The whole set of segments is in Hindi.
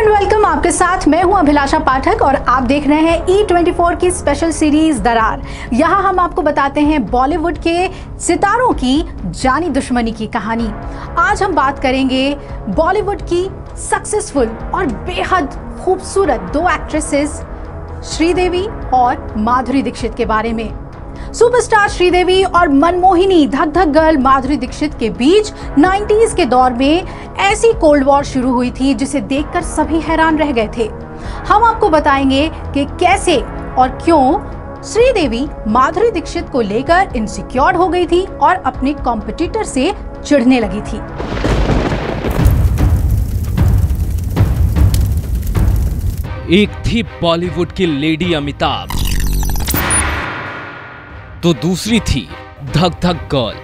एंड वेलकम, आपके साथ मैं हूं अभिलाषा पाठक और आप देख रहे हैं E24 की स्पेशल सीरीज दरार। यहां हम आपको बताते हैं बॉलीवुड के सितारों की जानी दुश्मनी की कहानी। आज हम बात करेंगे बॉलीवुड की सक्सेसफुल और बेहद खूबसूरत दो एक्ट्रेसेस श्रीदेवी और माधुरी दीक्षित के बारे में। सुपरस्टार श्रीदेवी और मनमोहिनी धक-धक गर्ल माधुरी दीक्षित के बीच 90s के दौर में ऐसी कोल्ड वॉर शुरू हुई थी जिसे देखकर सभी हैरान रह गए थे। हम आपको बताएंगे कि कैसे और क्यों श्रीदेवी माधुरी दीक्षित को लेकर इनसिक्योर हो गई थी और अपने कॉम्पिटिटर से चिढ़ने लगी थी। एक थी बॉलीवुड की लेडी अमिताभ, तो दूसरी थी धक-धक गर्ल।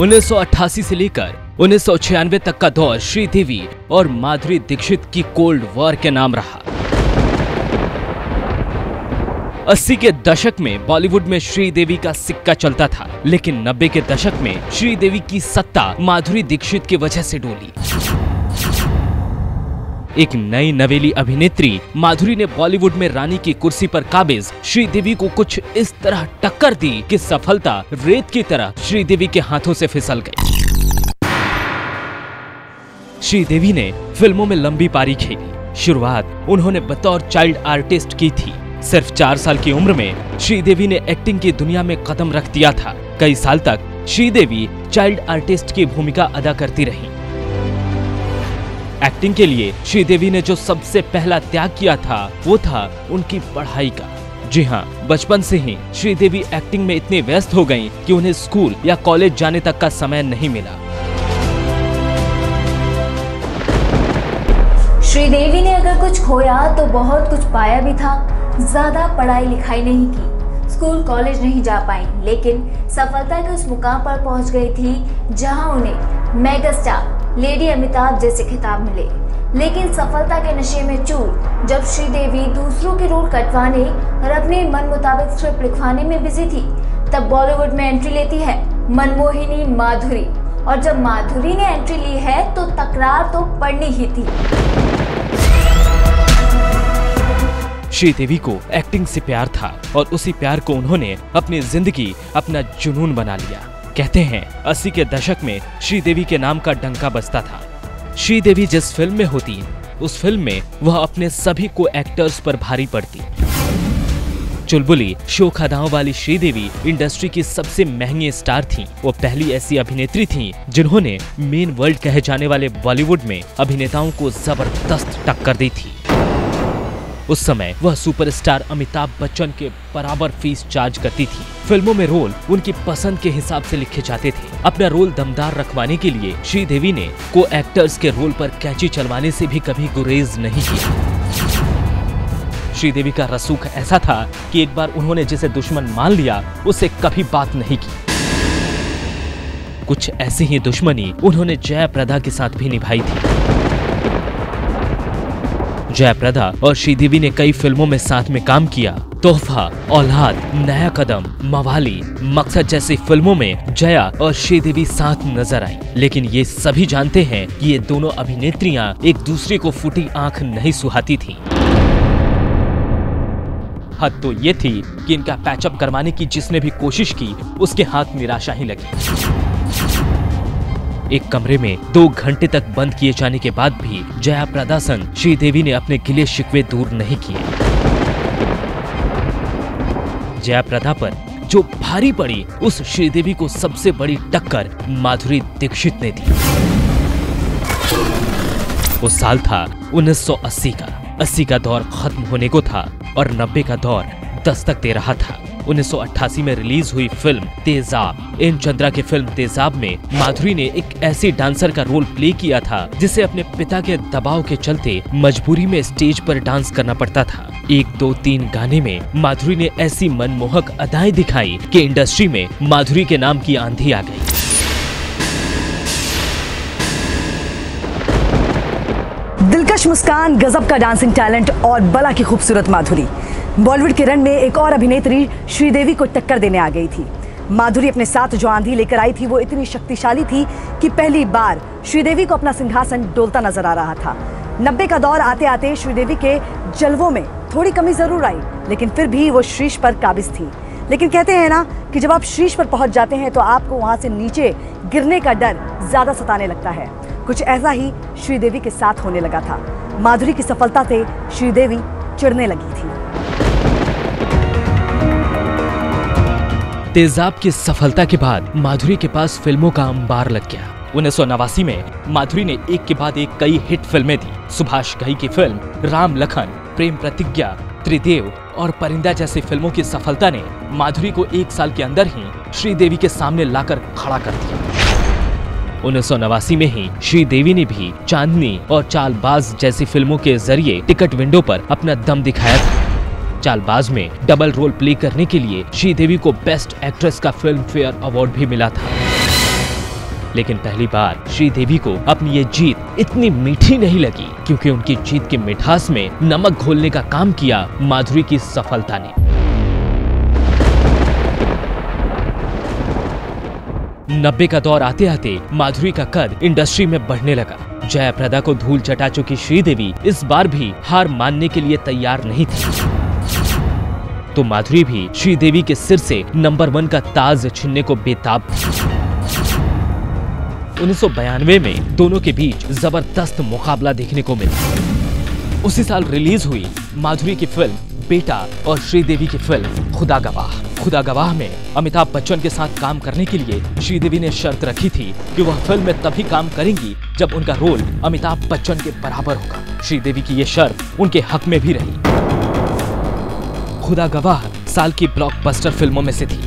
1988 से लेकर 1996 तक का दौर श्रीदेवी और माधुरी दीक्षित की कोल्ड वॉर के नाम रहा। 80 के दशक में बॉलीवुड में श्रीदेवी का सिक्का चलता था, लेकिन 90 के दशक में श्रीदेवी की सत्ता माधुरी दीक्षित की वजह से डोली। एक नई नवेली अभिनेत्री माधुरी ने बॉलीवुड में रानी की कुर्सी पर काबिज श्रीदेवी को कुछ इस तरह टक्कर दी कि सफलता रेत की तरह श्रीदेवी के हाथों से फिसल गई। श्रीदेवी ने फिल्मों में लंबी पारी खेली। शुरुआत उन्होंने बतौर चाइल्ड आर्टिस्ट की थी। सिर्फ 4 साल की उम्र में श्रीदेवी ने एक्टिंग की दुनिया में कदम रख दिया था। कई साल तक श्रीदेवी चाइल्ड आर्टिस्ट की भूमिका अदा करती रही। एक्टिंग के लिए श्रीदेवी ने जो सबसे पहला त्याग किया था वो था उनकी पढ़ाई का। जी हाँ, बचपन से ही श्रीदेवी एक्टिंग में इतनी व्यस्त हो गईं कि उन्हें स्कूल या कॉलेज जाने तक का समय नहीं मिला। श्रीदेवी ने अगर कुछ खोया तो बहुत कुछ पाया भी था। ज्यादा पढ़ाई लिखाई नहीं की, स्कूल कॉलेज नहीं जा पाई, लेकिन सफलता के उस मुकाम पर पहुंच गई थी जहाँ उन्हें मेगास्टार लेडी अमिताभ जैसे खिताब मिले। लेकिन सफलता के नशे में चूर जब श्रीदेवी दूसरों के रोल कटवाने और अपने मन मुताबिक स्क्रिप्ट लिखवाने में बिजी थी, तब बॉलीवुड में एंट्री लेती है मनमोहिनी माधुरी। और जब माधुरी ने एंट्री ली है तो तकरार तो पड़नी ही थी। श्रीदेवी को एक्टिंग से प्यार था और उसी प्यार को उन्होंने अपनी जिंदगी, अपना जुनून बना लिया। कहते हैं 80 के दशक में श्रीदेवी के नाम का डंका बजता था। श्रीदेवी जिस फिल्म में होती उस फिल्म में वह अपने सभी को एक्टर्स पर भारी पड़ती। चुलबुली शोखा दांव वाली श्रीदेवी इंडस्ट्री की सबसे महंगी स्टार थीं। वो पहली ऐसी अभिनेत्री थीं जिन्होंने मेन वर्ल्ड कहे जाने वाले बॉलीवुड में अभिनेताओं को जबरदस्त टक्कर दी थी। उस समय वह सुपरस्टार अमिताभ बच्चन के बराबर फीस चार्ज करती थी। फिल्मों में रोल उनकी पसंद के हिसाब से लिखे जाते थे। अपना रोल दमदार रखवाने के लिए श्रीदेवी ने को एक्टर्स के रोल पर कैंची चलवाने से भी कभी गुरेज नहीं किया। श्रीदेवी का रसूख ऐसा था कि एक बार उन्होंने जिसे दुश्मन मान लिया उससे कभी बात नहीं की। कुछ ऐसी ही दुश्मनी उन्होंने जया प्रदा के साथ भी निभाई थी। जया प्रदा और श्रीदेवी ने कई फिल्मों में साथ में काम किया। तोहफा, औलाद, नया कदम, मवाली, मकसद जैसी फिल्मों में जया और श्रीदेवी साथ नजर आई। लेकिन ये सभी जानते हैं कि ये दोनों अभिनेत्रियां एक दूसरे को फूटी आंख नहीं सुहाती थीं। हद तो ये थी कि इनका पैचअप करवाने की जिसने भी कोशिश की उसके हाथ निराशा ही लगी। एक कमरे में 2 घंटे तक बंद किए जाने के बाद भी जया प्रदा संग श्रीदेवी ने अपने गिले शिकवे दूर नहीं किए। जया प्रदा पर जो भारी पड़ी उस श्रीदेवी को सबसे बड़ी टक्कर माधुरी दीक्षित ने दी। वो साल था 1980 का। 80 का दौर खत्म होने को था और 90 का दौर दस्तक दे रहा था। 1988 में रिलीज हुई फिल्म तेजाब, एन चंद्रा की फिल्म तेजाब में माधुरी ने एक ऐसे डांसर का रोल प्ले किया था जिसे अपने पिता के दबाव के चलते मजबूरी में स्टेज पर डांस करना पड़ता था। 1, 2, 3 गाने में माधुरी ने ऐसी मनमोहक अदाएं दिखाई कि इंडस्ट्री में माधुरी के नाम की आंधी आ गई। दिलकश मुस्कान, गजब का डांसिंग टैलेंट और बला की खूबसूरत माधुरी बॉलीवुड के रण में एक और अभिनेत्री श्रीदेवी को टक्कर देने आ गई थी। माधुरी अपने साथ जो आंधी लेकर आई थी वो इतनी शक्तिशाली थी कि पहली बार श्रीदेवी को अपना सिंहासन डोलता नजर आ रहा था। 90 का दौर आते आते श्रीदेवी के जलवों में थोड़ी कमी जरूर आई, लेकिन फिर भी वो शीश पर काबिज थी। लेकिन कहते हैं ना कि जब आप शीश पर पहुंच जाते हैं तो आपको वहाँ से नीचे गिरने का डर ज़्यादा सताने लगता है। कुछ ऐसा ही श्रीदेवी के साथ होने लगा था। माधुरी की सफलता से श्रीदेवी चिढ़ने लगी थी। तेजाब की सफलता के बाद माधुरी के पास फिल्मों का अंबार लग गया। 1989 में माधुरी ने एक के बाद एक कई हिट फिल्में दी। सुभाष घई की फिल्म राम लखन, प्रेम प्रतिज्ञा, त्रिदेव और परिंदा जैसी फिल्मों की सफलता ने माधुरी को एक साल के अंदर ही श्रीदेवी के सामने लाकर खड़ा कर दिया। 1989 में ही श्रीदेवी ने भी चांदनी और चालबाज जैसी फिल्मों के जरिए टिकट विंडो पर अपना दम दिखाया था। चालबाज में डबल रोल प्ले करने के लिए श्रीदेवी को बेस्ट एक्ट्रेस का फिल्म फेयर अवार्ड भी मिला था। लेकिन पहली बार श्रीदेवी को अपनी ये जीत इतनी मीठी नहीं लगी, क्योंकि उनकी जीत की मिठास में नमक घोलने का काम किया माधुरी की सफलता ने। नब्बे का दौर आते आते माधुरी का कद इंडस्ट्री में बढ़ने लगा। जया प्रदा को धूल चटा चुकी श्रीदेवी इस बार भी हार मानने के लिए तैयार नहीं थी, तो माधुरी भी श्रीदेवी के सिर से नंबर 1 का ताज छीनने को बेताब थी। 1992 में दोनों के बीच जबरदस्त मुकाबला देखने को मिला। उसी साल रिलीज हुई माधुरी की फिल्म बेटा और श्रीदेवी की फिल्म खुदा गवाह। खुदा गवाह में अमिताभ बच्चन के साथ काम करने के लिए श्रीदेवी ने शर्त रखी थी कि वह फिल्म में तभी काम करेंगी जब उनका रोल अमिताभ बच्चन के बराबर होगा। श्रीदेवी की ये शर्त उनके हक में भी रही। खुदा गवाह साल की ब्लॉकबस्टर फिल्मों में से थी।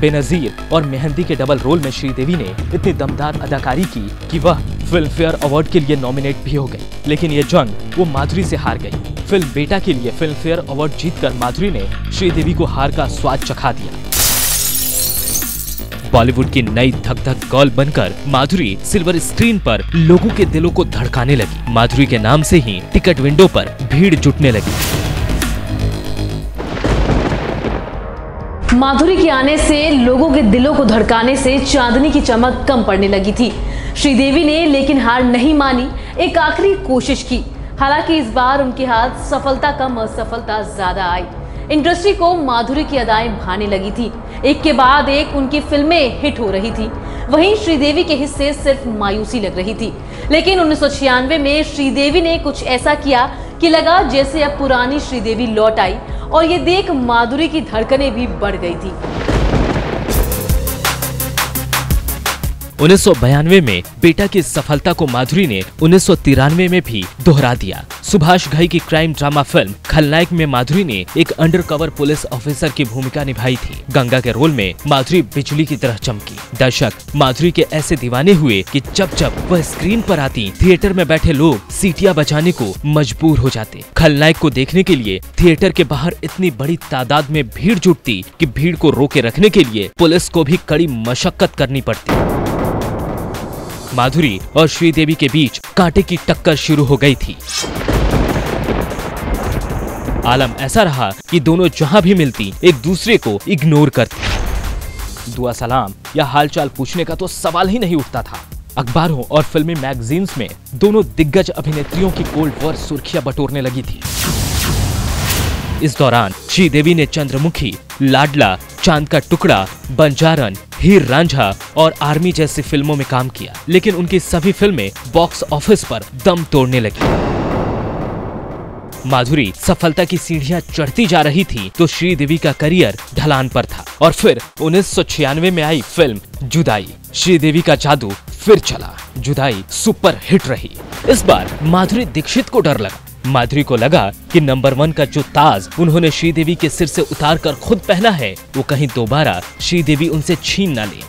बेनजीर और मेहंदी के डबल रोल में श्रीदेवी ने इतनी दमदार अदाकारी की कि वह फिल्म फेयर अवार्ड के लिए नॉमिनेट भी हो गई। लेकिन ये जंग वो माधुरी से हार गई। फिल्म बेटा के लिए फिल्म फेयर अवार्ड जीतकर माधुरी ने श्रीदेवी को हार का स्वाद चखा दिया। बॉलीवुड की नई धक-धक गर्ल बनकर माधुरी सिल्वर स्क्रीन पर लोगों के दिलों को धड़काने लगी। माधुरी के नाम से ही टिकट विंडो पर भीड़ जुटने लगी। माधुरी के आने से लोगों के दिलों को धड़काने से चांदनी की चमक कम पड़ने लगी थी। श्रीदेवी ने लेकिन हार नहीं मानी, एक आखिरी कोशिश की। हालांकि इस बार उनके हाथ सफलता कम असफलता ज्यादा आई। इंडस्ट्री को माधुरी की अदाएं भाने लगी थी। एक के बाद एक उनकी फिल्में हिट हो रही थी, वहीं श्रीदेवी के हिस्से सिर्फ मायूसी लग रही थी। लेकिन 1996 में श्रीदेवी ने कुछ ऐसा किया कि लगा जैसे अब पुरानी श्रीदेवी लौट आई, और ये देख माधुरी की धड़कनें भी बढ़ गई थी। 1992 में बेटा की सफलता को माधुरी ने 1993 में भी दोहरा दिया। सुभाष घई की क्राइम ड्रामा फिल्म खलनायक में माधुरी ने एक अंडरकवर पुलिस ऑफिसर की भूमिका निभाई थी। गंगा के रोल में माधुरी बिजली की तरह चमकी। दर्शक माधुरी के ऐसे दीवाने हुए कि जब जब वह स्क्रीन पर आती, थिएटर में बैठे लोग सीटियां बजाने को मजबूर हो जाते। खलनायक को देखने के लिए थिएटर के बाहर इतनी बड़ी तादाद में भीड़ जुटती कि भीड़ को रोके रखने के लिए पुलिस को भी कड़ी मशक्कत करनी पड़ती। माधुरी और श्रीदेवी के बीच कांटे की टक्कर शुरू हो गई थी। आलम ऐसा रहा कि दोनों जहां भी मिलती एक दूसरे को इग्नोर करती। दुआ सलाम या हालचाल पूछने का तो सवाल ही नहीं उठता था। अखबारों और फिल्मी मैगजीन्स में दोनों दिग्गज अभिनेत्रियों की कोल्ड वॉर सुर्खियां बटोरने लगी थी। इस दौरान श्रीदेवी ने चंद्रमुखी, लाडला, चांद का टुकड़ा, बंजारन, हीर रांझा और आर्मी जैसी फिल्मों में काम किया, लेकिन उनकी सभी फिल्में बॉक्स ऑफिस पर दम तोड़ने लगी। माधुरी सफलता की सीढ़ियां चढ़ती जा रही थी तो श्रीदेवी का करियर ढलान पर था। और फिर 1996 में आई फिल्म जुदाई। श्रीदेवी का जादू फिर चला। जुदाई सुपर हिट रही। इस बार माधुरी दीक्षित को डर लगा। माधुरी को लगा कि नंबर 1 का जो ताज उन्होंने श्रीदेवी के सिर से उतार कर खुद पहना है, वो कहीं दोबारा श्रीदेवी उनसे छीन ना ले।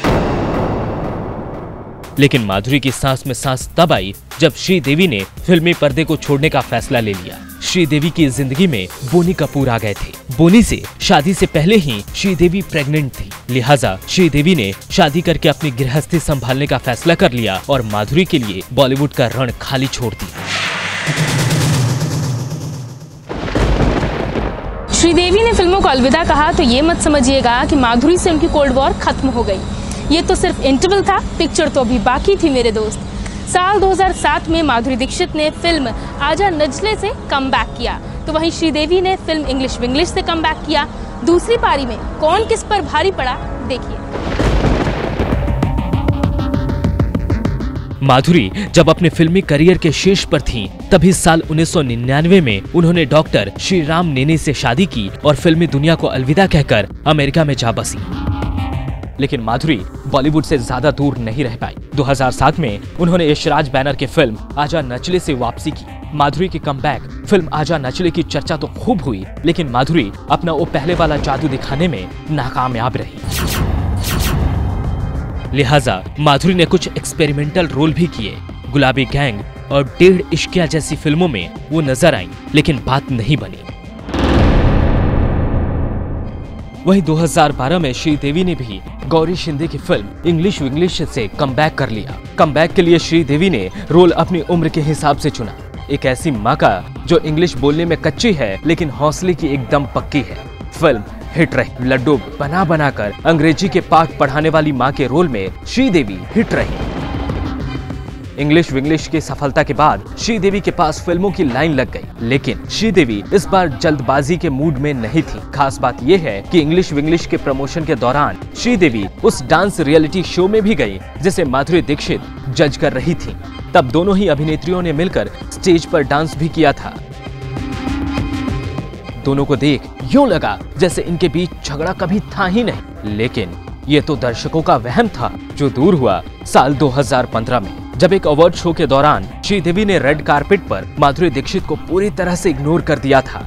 लेकिन माधुरी की सांस में सांस तब आई जब श्रीदेवी ने फिल्मी पर्दे को छोड़ने का फैसला ले लिया। श्रीदेवी की जिंदगी में बोनी कपूर आ गए थे। बोनी से शादी से पहले ही श्रीदेवी प्रेग्नेंट थी, लिहाजा श्रीदेवी ने शादी करके अपनी गृहस्थी संभालने का फैसला कर लिया और माधुरी के लिए बॉलीवुड का रण खाली छोड़ दिया। श्रीदेवी ने फिल्मों को अलविदा कहा तो ये मत समझिएगा कि माधुरी से उनकी कोल्ड वॉर खत्म हो गई। ये तो सिर्फ इंटरवल था, पिक्चर तो अभी बाकी थी मेरे दोस्त। साल 2007 में माधुरी दीक्षित ने फिल्म आजा नजले से कमबैक किया, तो वहीं श्रीदेवी ने फिल्म इंग्लिश विंग्लिश से कमबैक किया। दूसरी पारी में कौन किस पर भारी पड़ा देखिए। माधुरी जब अपने फिल्मी करियर के शीर्ष पर थीं, तभी साल 1999 में उन्होंने डॉक्टर श्रीराम नेने से शादी की और फिल्मी दुनिया को अलविदा कहकर अमेरिका में जा बसी। लेकिन माधुरी बॉलीवुड से ज्यादा दूर नहीं रह पाई। 2007 में उन्होंने यशराज बैनर की फिल्म आजा नचले से वापसी की। माधुरी की कमबैक फिल्म आजा नचले की चर्चा तो खूब हुई, लेकिन माधुरी अपना वो पहले वाला जादू दिखाने में नाकामयाब रही। लिहाजा माधुरी ने कुछ एक्सपेरिमेंटल रोल भी किए। गुलाबी गैंग और डेढ़ इश्किया जैसी फिल्मों में वो नजर आई, लेकिन बात नहीं बनी। वहीं 2012 में श्रीदेवी ने भी गौरी शिंदे की फिल्म इंग्लिश विंग्लिश से कमबैक कर लिया। कमबैक के लिए श्रीदेवी ने रोल अपनी उम्र के हिसाब से चुना। एक ऐसी माँ का जो इंग्लिश बोलने में कच्ची है लेकिन हौसले की एकदम पक्की है। फिल्म हिट रही। लड्डू बना बनाकर अंग्रेजी के पाठ पढ़ाने वाली माँ के रोल में श्रीदेवी हिट रही। इंग्लिश विंग्लिश की सफलता के बाद श्रीदेवी के पास फिल्मों की लाइन लग गई, लेकिन श्रीदेवी इस बार जल्दबाजी के मूड में नहीं थी। खास बात यह है कि इंग्लिश विंग्लिश के प्रमोशन के दौरान श्रीदेवी उस डांस रियलिटी शो में भी गई जिसे माधुरी दीक्षित जज कर रही थी। तब दोनों ही अभिनेत्रियों ने मिलकर स्टेज पर डांस भी किया था। दोनों को देख यूं लगा जैसे इनके बीच झगड़ा कभी था ही नहीं, लेकिन ये तो दर्शकों का वहम था जो दूर हुआ साल 2015 में, जब एक अवार्ड शो के दौरान श्रीदेवी ने रेड कार्पेट पर माधुरी दीक्षित को पूरी तरह से इग्नोर कर दिया था।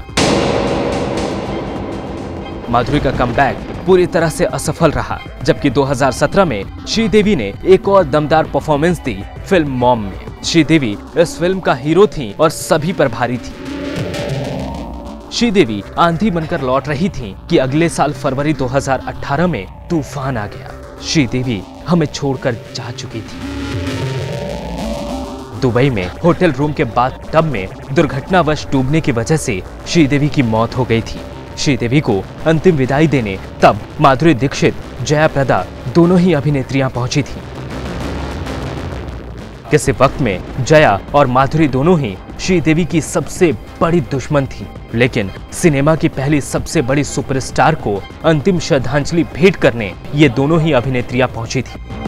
माधुरी का कमबैक पूरी तरह से असफल रहा, जबकि 2017 में श्रीदेवी ने एक और दमदार परफॉर्मेंस दी फिल्म मॉम में। श्रीदेवी इस फिल्म का हीरो थी और सभी पर भारी थी। श्रीदेवी आंधी बनकर लौट रही थी कि अगले साल फरवरी 2018 में तूफान आ गया। श्रीदेवी हमें छोड़कर जा चुकी थी। दुबई में होटल रूम के बाथटब में दुर्घटनावश डूबने की वजह से श्रीदेवी की मौत हो गई थी। श्रीदेवी को अंतिम विदाई देने तब माधुरी दीक्षित, जया प्रदा दोनों ही अभिनेत्रियां पहुंची थीं। किसी वक्त में जया और माधुरी दोनों ही श्रीदेवी की सबसे बड़ी दुश्मन थीं, लेकिन सिनेमा की पहली सबसे बड़ी सुपरस्टार को अंतिम श्रद्धांजलि भेंट करने ये दोनों ही अभिनेत्रियां पहुंची थीं।